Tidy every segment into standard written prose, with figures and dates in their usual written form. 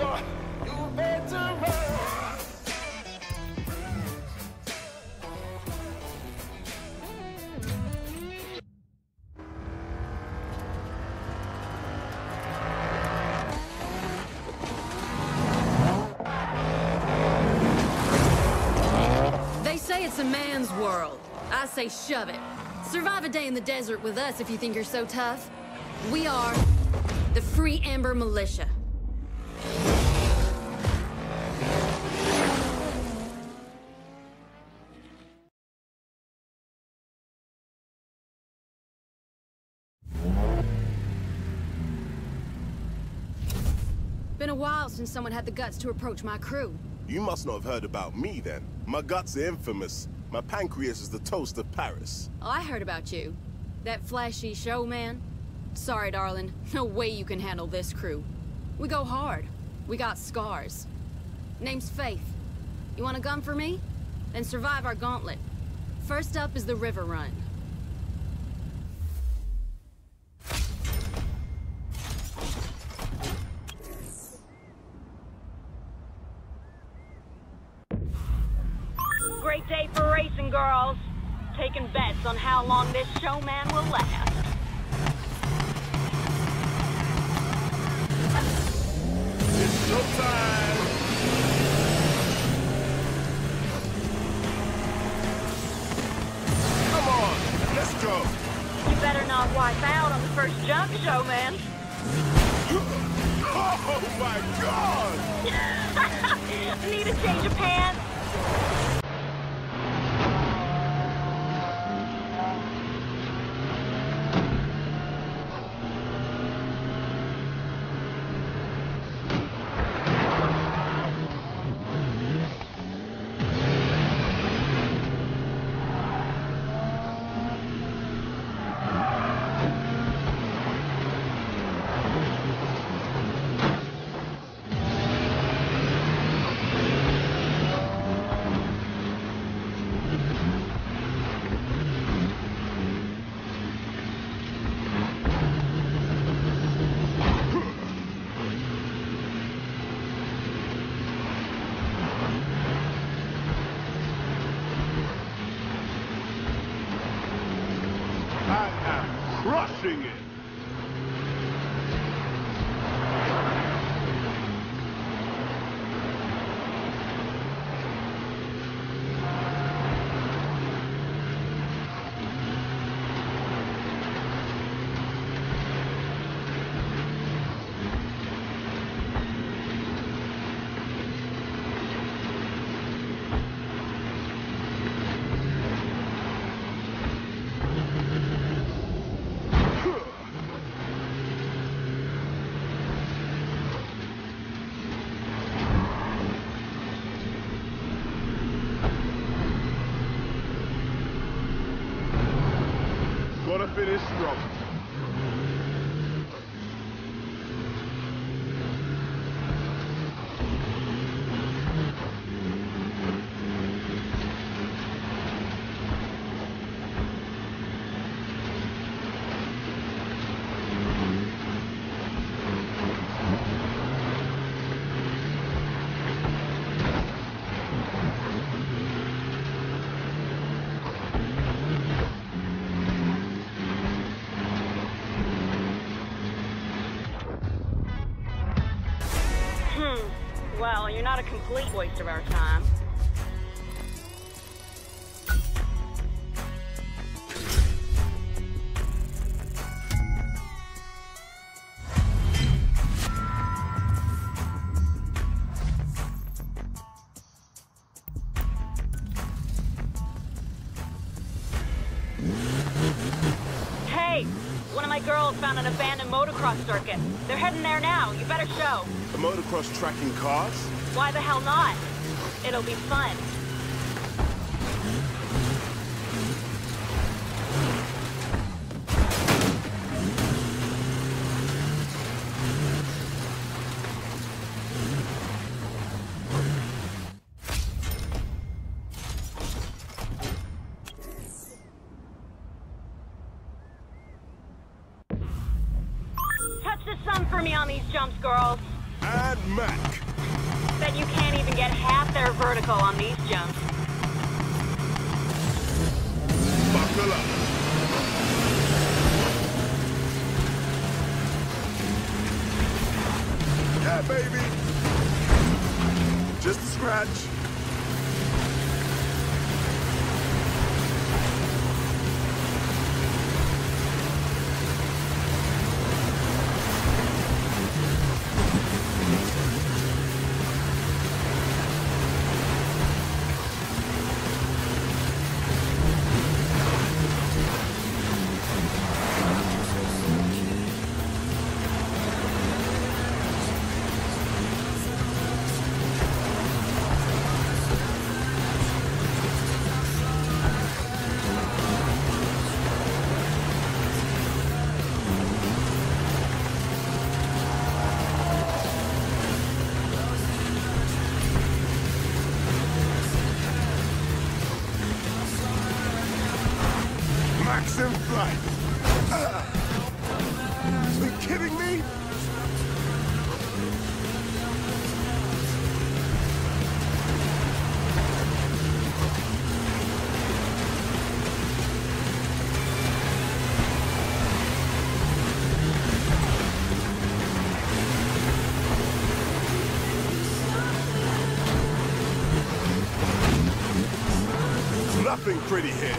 They say it's a man's world. I say shove it. Survive a day in the desert with us if you think you're so tough. We are the Free Ember Militia. Been a while since someone had the guts to approach my crew. You must not have heard about me then. My guts are infamous. My pancreas is the toast of Paris. Oh, I heard about you. That flashy showman. Sorry, darling. No way you can handle this crew. We go hard. We got scars. Name's Faith. You want a gun for me? Then survive our gauntlet. First up is the river run. Great day for racing, girls. Taking bets on how long this showman will last. It's showtime! Come on, let's go! You better not wipe out on the first jump, showman. Oh my God! I need a change of pants. Crushing it! Gotta finish strong. Well, you're not a complete waste of our time. Hey! One of my girls found an abandoned motocross circuit. They're heading there now. You better show. The motocross tracking cars? Why the hell not? It'll be fun. Touch the sun for me on these jumps, girls. Mad Mac. Bet you can't even get half their vertical on these jumps. Buckle up. Yeah, baby. Just a scratch. Nothing pretty here.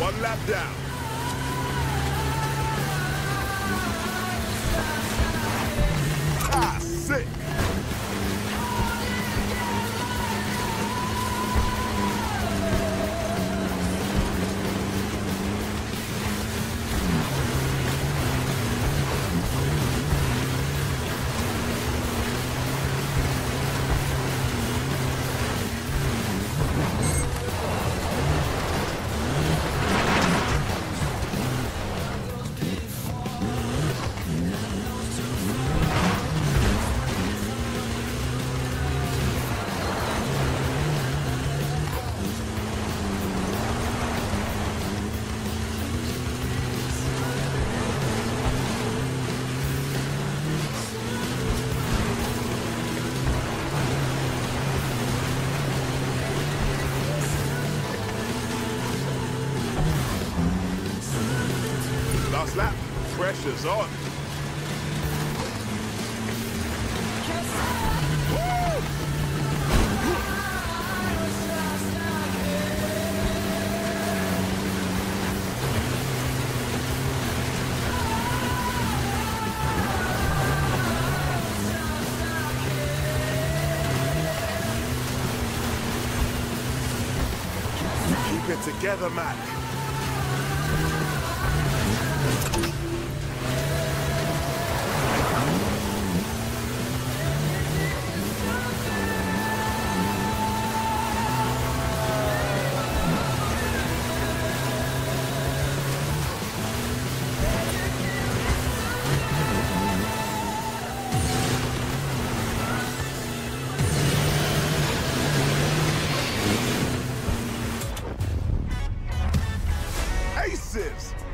One lap down. Lap. Pressure's on. Keep it together, Matt.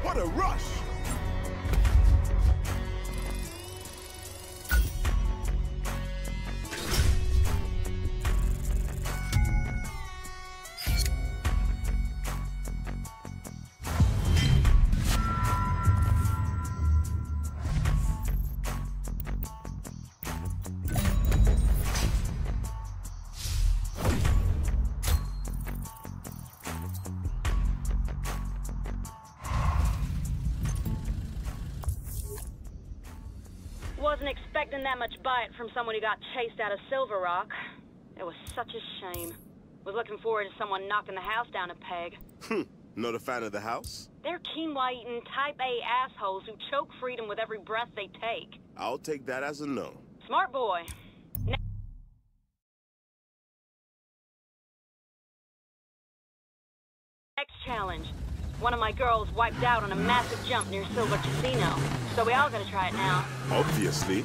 What a rush! Wasn't expecting that much bite from someone who got chased out of Silver Rock. It was such a shame. Was looking forward to someone knocking the house down a peg. Not a fan of the house? They're quinoa-eating type A assholes who choke freedom with every breath they take. I'll take that as a no. Smart boy. Strikes challenge. One of my girls wiped out on a massive jump near Silver Casino, so we all gotta try it now. Obviously.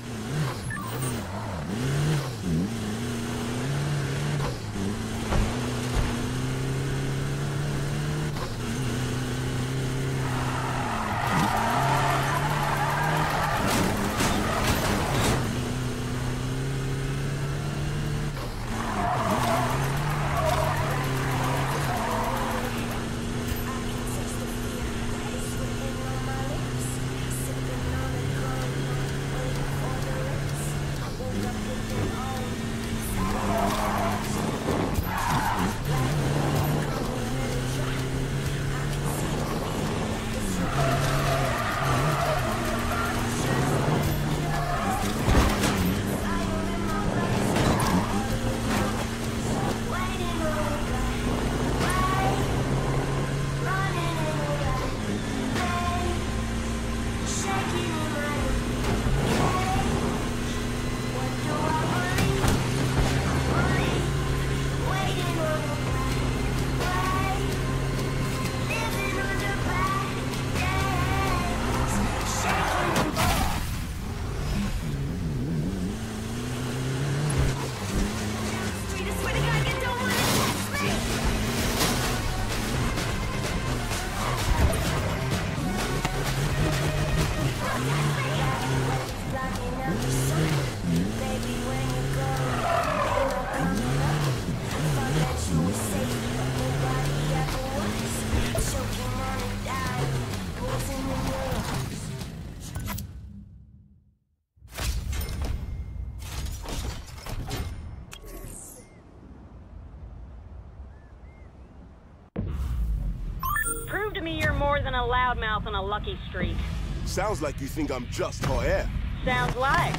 Prove to me you're more than a loudmouth on a lucky streak. Sounds like you think I'm just hot air. Sounds like.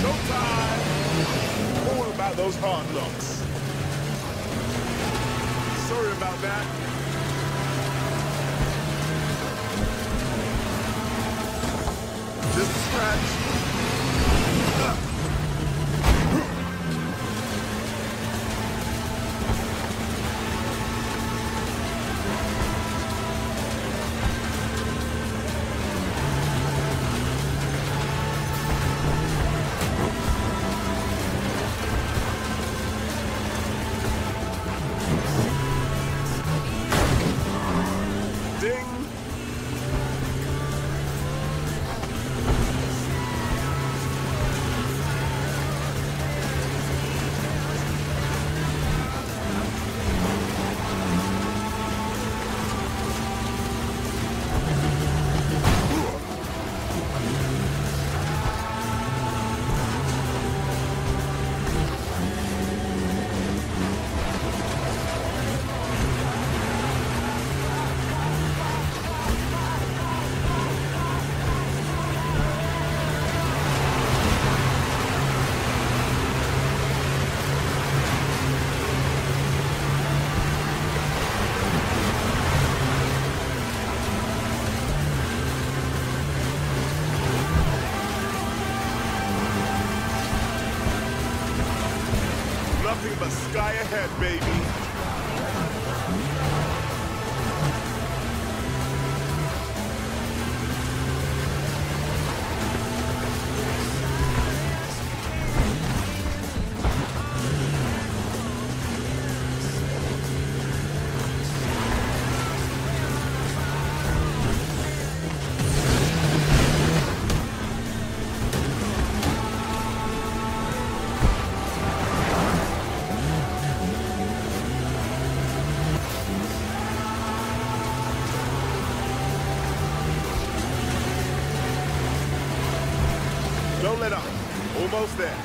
Showtime! What about those hard knocks? Sorry about that. Just a scratch. Nothing but sky ahead, baby. Don't let up. Almost there.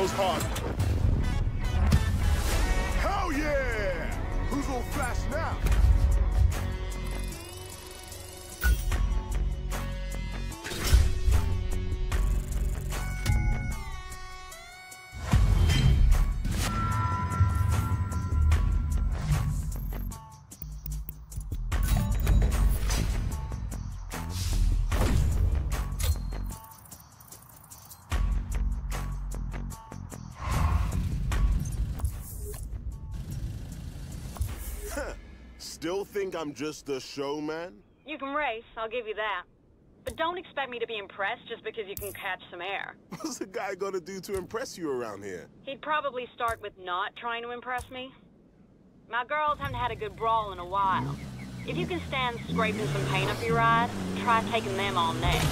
those hostage. Hell yeah! Who's gonna flash now? Still think I'm just a showman? You can race, I'll give you that. But don't expect me to be impressed just because you can catch some air. What's a guy gonna do to impress you around here? He'd probably start with not trying to impress me. My girls haven't had a good brawl in a while. If you can stand scraping some paint up your ride, try taking them on next.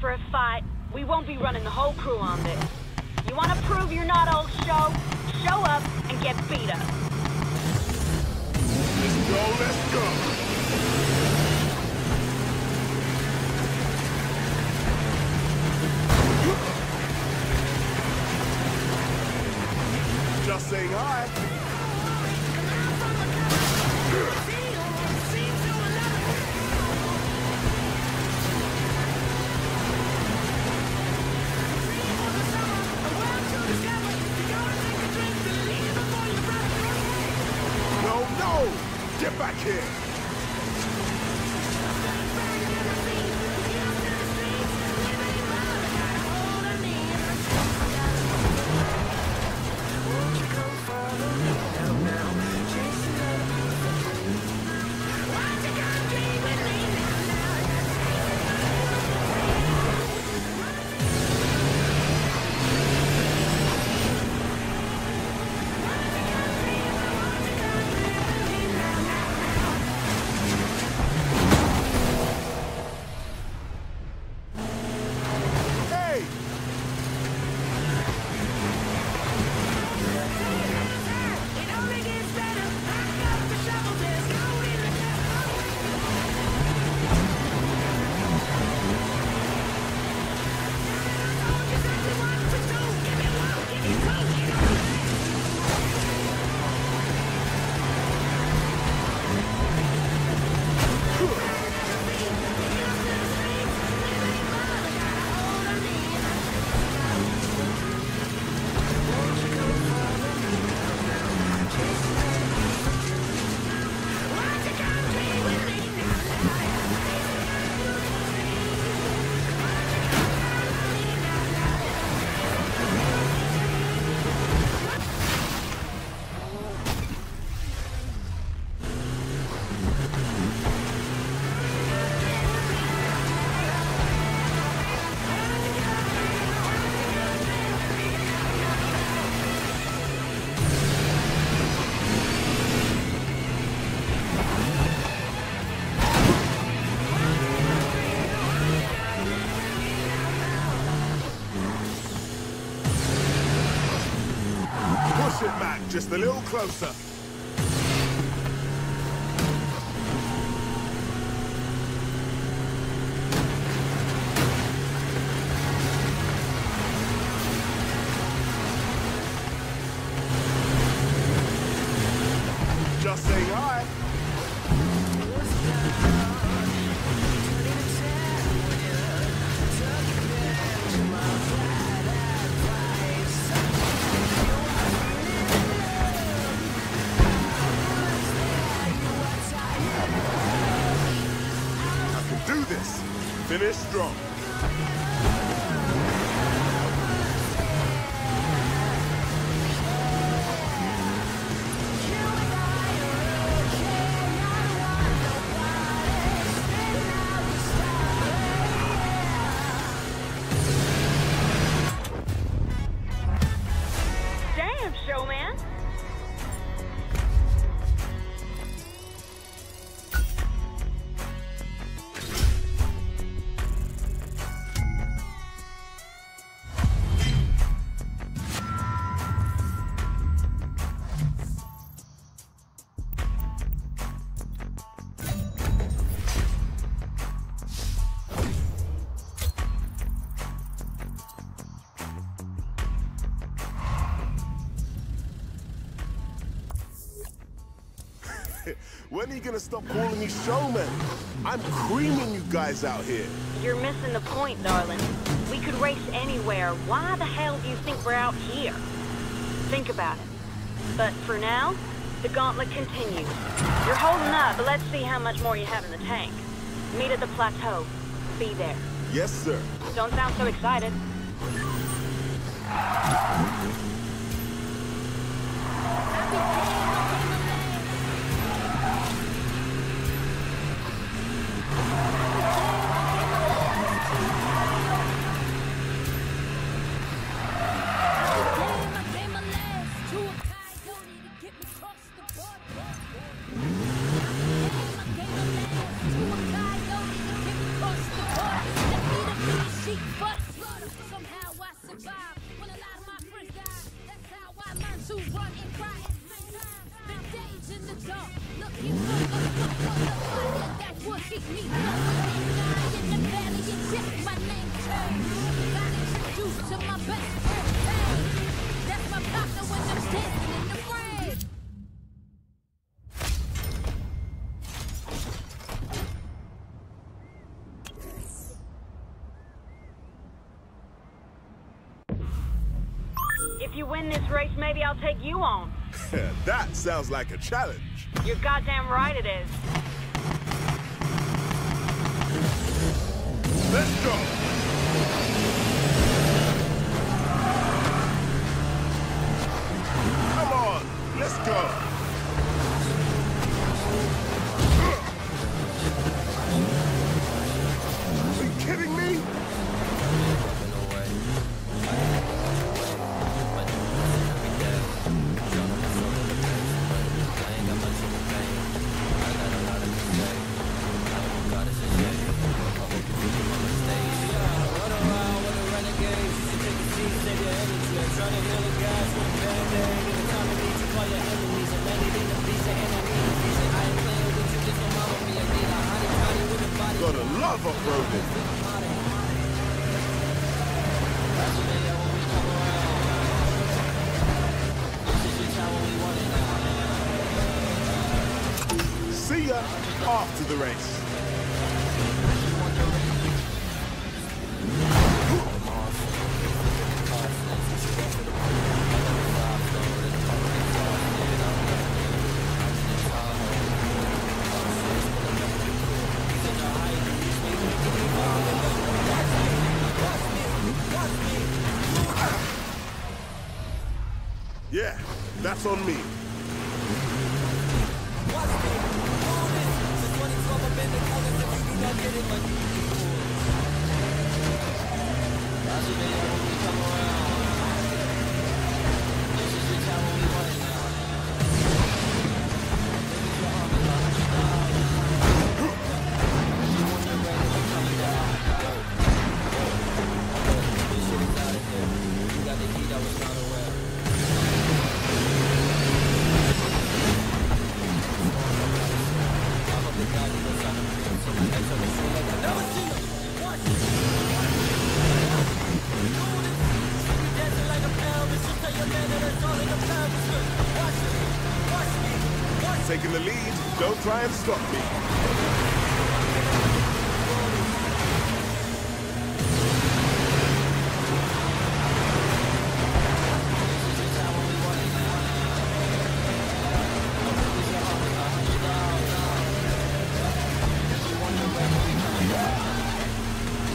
For a fight, we won't be running the whole crew on this. You want to prove you're not old show? Show up and get beat up. Let's go. Just saying hi. just a little closer. Just saying hi. Finish strong. Damn, showman. When are you gonna stop calling me showman? I'm creaming you guys out here. You're missing the point, darling. We could race anywhere. Why the hell do you think we're out here? Think about it. But for now, the gauntlet continues. You're holding up, but let's see how much more you have in the tank. Meet at the plateau. Be there. Yes, sir. Don't sound so excited. If you win this race, maybe I'll take you on. That sounds like a challenge. You're goddamn right it is. Let's go! Come on, let's go! Are you kidding me? See ya after the race. Yeah, that's on me. taking the lead. Don't try and stop me.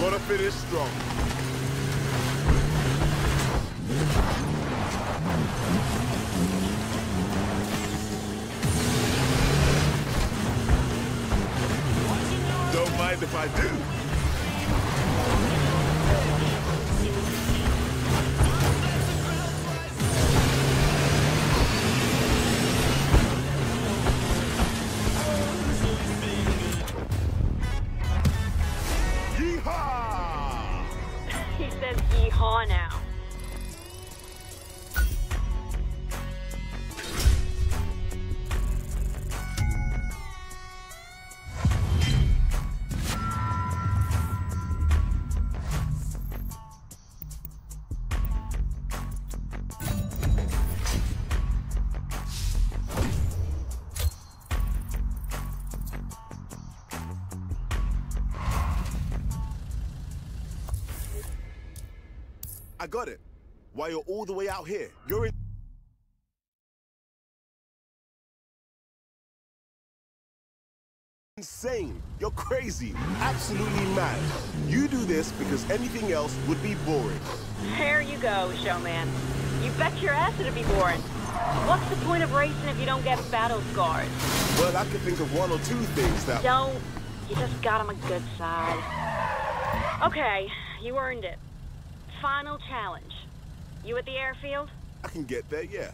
Gotta finish strong. Don't mind if I do. I got it. Why you're all the way out here? You're in. Insane. You're crazy. Absolutely mad. You do this because anything else would be boring. There you go, showman. You bet your ass it'll be boring. What's the point of racing if you don't get battle scars? Well, I could think of one or two things that. Don't. You just got him a good side. Okay, you earned it. Final challenge. You at the airfield? I can get there, yeah.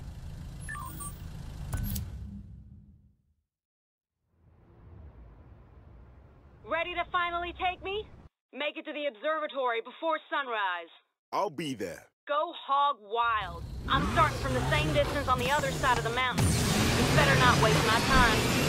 Ready to finally take me? Make it to the observatory before sunrise. I'll be there. Go hog wild. I'm starting from the same distance on the other side of the mountain. You better not waste my time.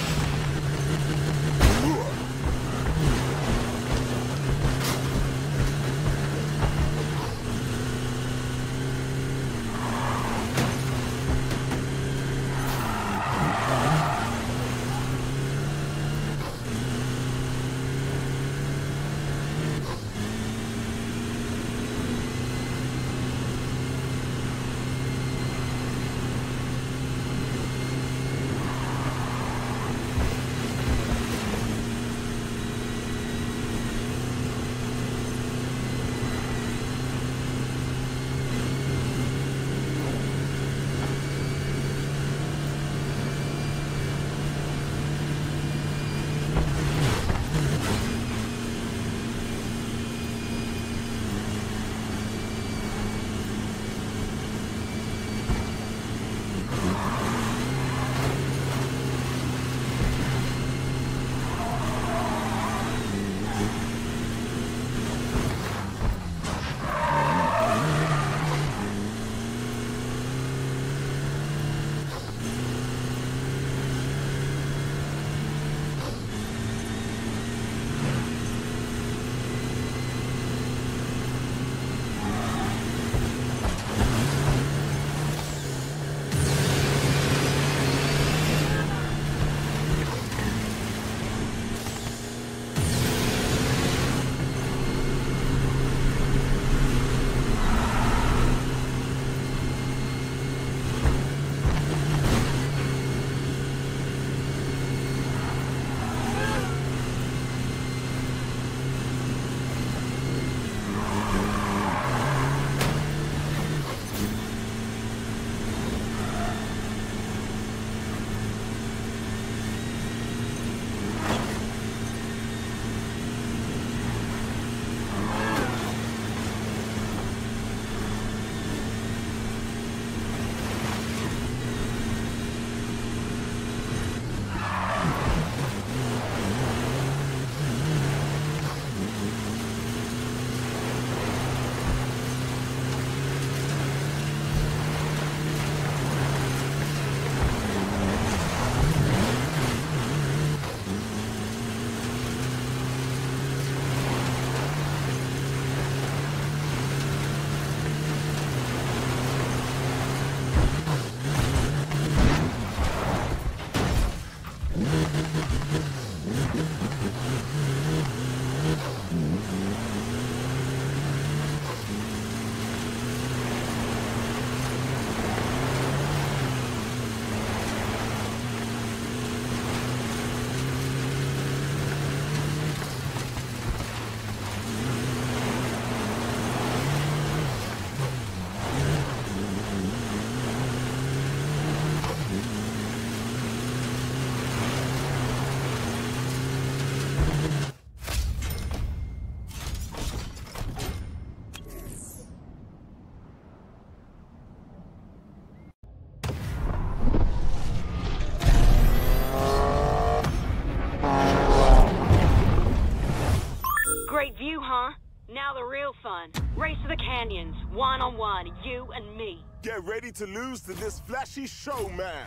on. Race to the canyons, one-on-one, you and me. Get ready to lose to this flashy showman.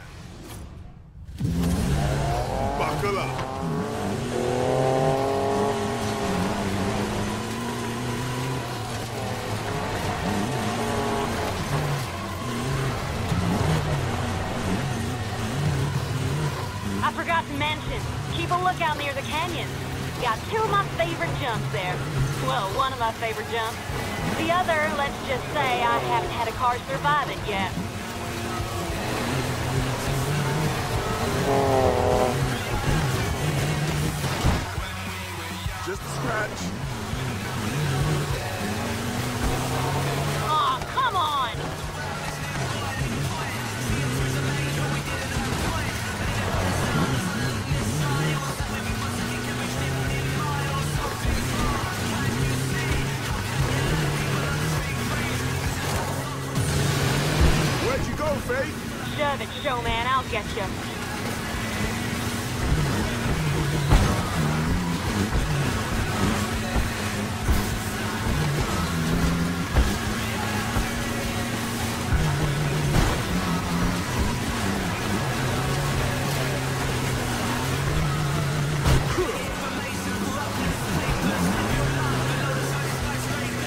Buckle up. I forgot to mention, keep a lookout near the canyons. Got two of my favorite jumps there. Well, one of my favorite jumps. The other, let's just say, I haven't had a car survive it yet. Just a scratch. Aw, oh, come on! Shove it, showman. I'll get you.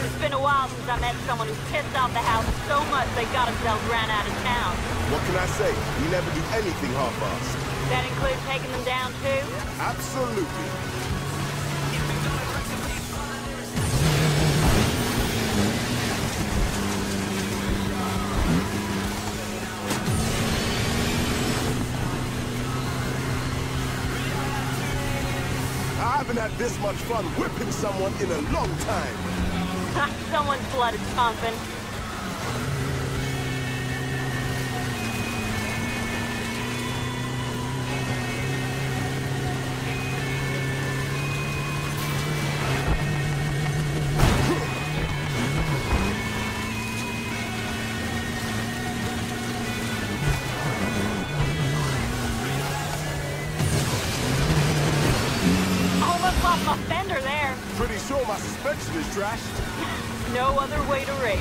It's been a while since I met someone who pissed off the house so much they got themselves ran out of town. What can I say? We never do anything half-assed. That includes taking them down, too? Absolutely. I haven't had this much fun whipping someone in a long time. Someone's blood is pumping. Is trashed. No other way to race.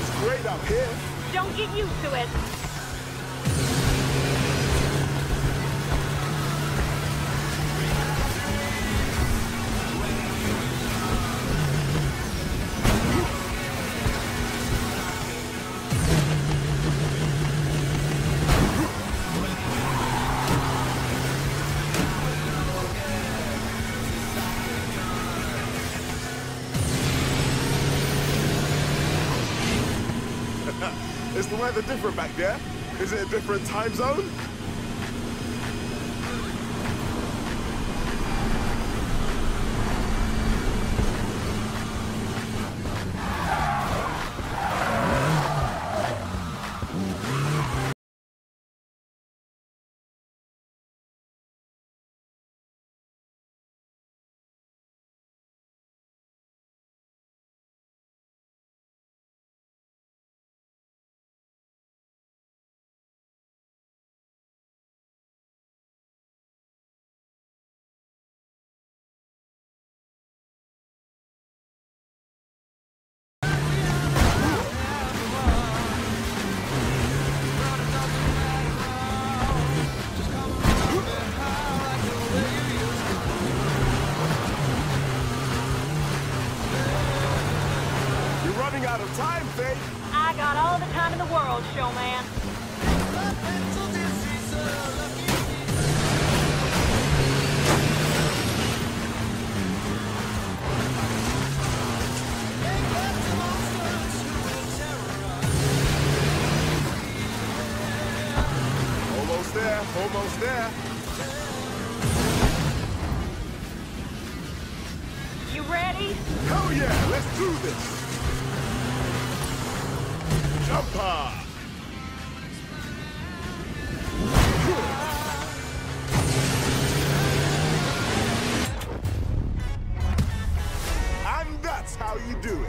It's great up here. Don't get used to it. Is the weather different back there? Is it a different time zone? Out of time, babe. I got all the time in the world, showman. Almost there, almost there. You ready? Hell yeah, let's do this. Jumper! And that's how you do it.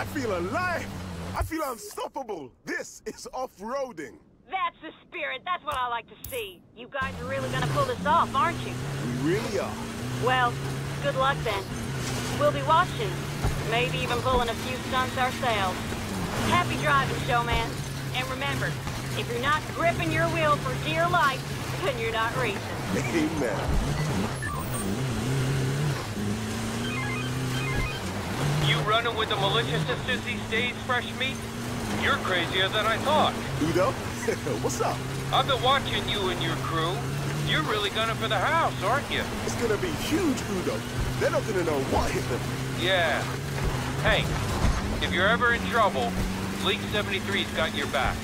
I feel alive! I feel unstoppable! This is off-roading! That's the spirit! That's what I like to see! You guys are really gonna pull this off, aren't you? We really are. Well, good luck then. We'll be watching. Maybe even pulling a few stunts ourselves. Happy driving, showman. And remember, if you're not gripping your wheel for dear life, then you're not racing. Amen. You running with the militia since Susie stays fresh meat? You're crazier than I thought. Udo? What's up? I've been watching you and your crew. You're really gunning for the house, aren't you? It's gonna be huge, Udo. They're not gonna know what hit them. Yeah. Hey, if you're ever in trouble, Fleet 73's got your back.